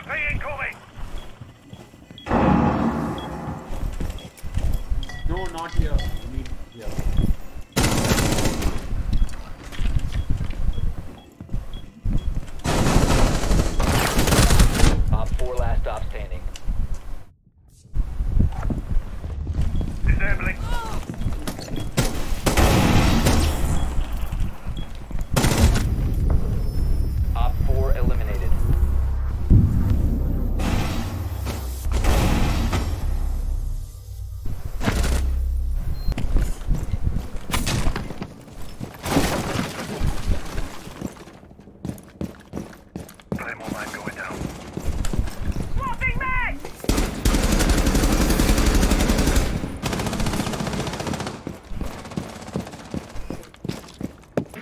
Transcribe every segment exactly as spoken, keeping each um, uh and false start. E M P incoming! No, not here. I mean, here. Op four, last op standing. Disabling. Op four eliminated.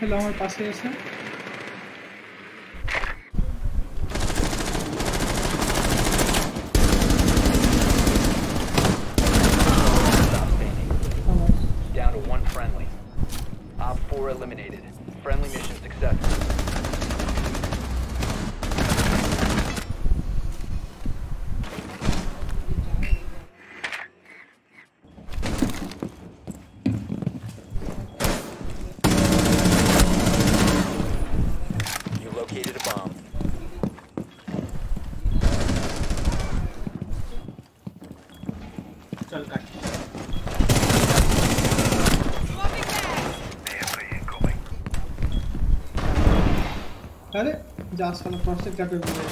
¿Qué lado me pase ese? Down to one friendly. Op four eliminated. Friendly mission successful. अरे Jasper ने first क्या कर दिया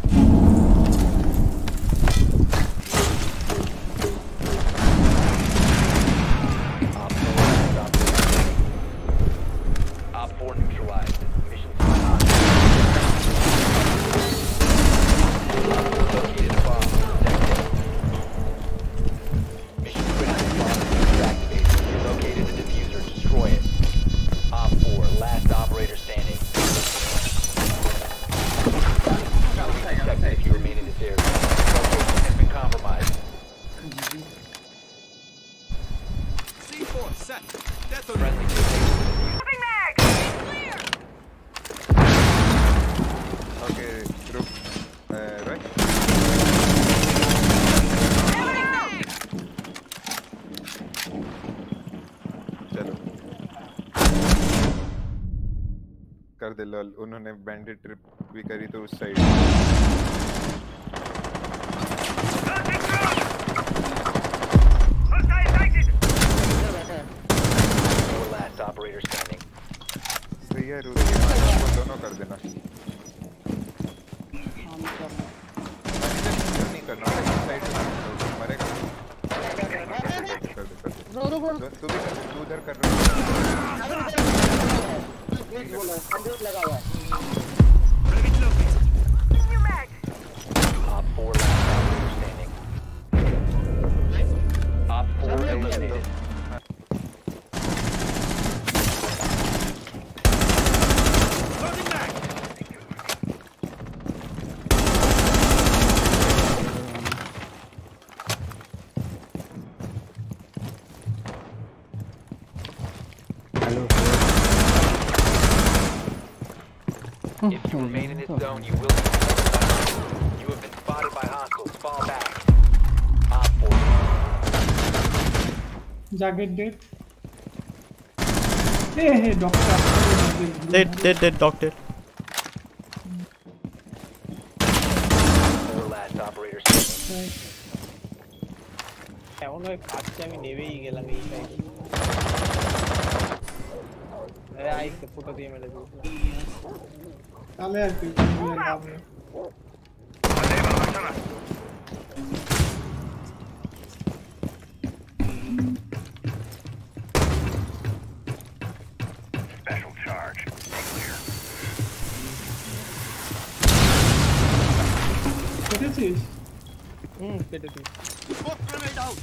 कर दे लॉल, उन्होंने बैंडेड ट्रिप भी करी तो उस साइड। सही है रूल, दोनों कर देना। नहीं करना साइड मरेगा, तू भी तू उधर कर रहा है। एक बोला कंप्लीट लगा हुआ है, रेविट लो new mag up four standing up four eliminated loading mag hello. If you remain in this zone, you will be spotted. You have been spotted by hostiles. Fall back. Op four. Jagged dead. Hey, hey, doctor. Dead, dead, dead, doctor. Four last operators. I don't know if I'm going to be able to do it. I have to put a game in the group. Ale aquí no hay nadie. Special charge. ¿Qué dices? Mm, ¿qué dices? Put grenade out.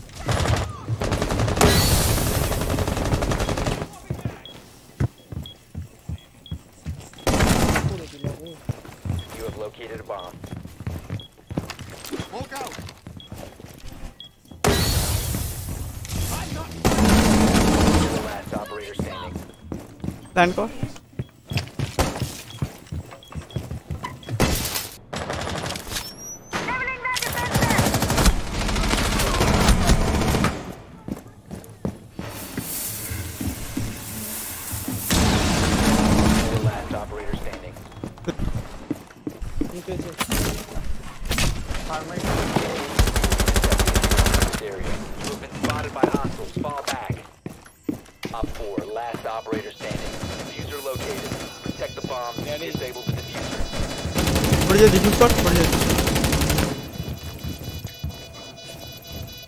Located a bomb. Walk out. I'm not. The last operator standing. Stand go.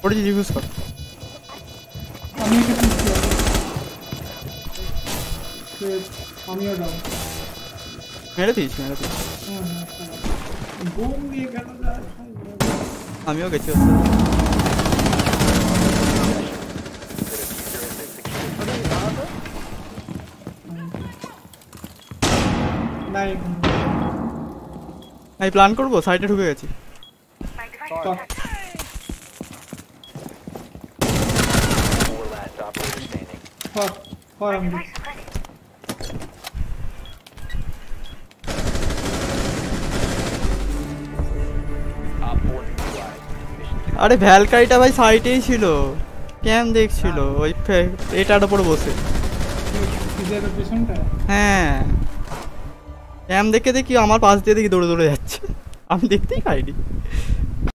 What did you use for? I'm here to shoot. I'm here down. मेरे पीछे मेरे पीछे। बूम भी कर रहा है। हम योग अच्छे होते हैं। नहीं नहीं प्लान कर गो साइड ठुके गए थे। Far, far on me. अरे भैलकारी टा भाई साइट ही चिलो, कैम देख चिलो, वही पे एट आड़ा पड़ बोसे। किधर पेशेंट है? हैं, कैम देख के देख कि हमारे पास दे दे कि दौड़ दौड़ जाच्छ, हम देखते ही खाई दी।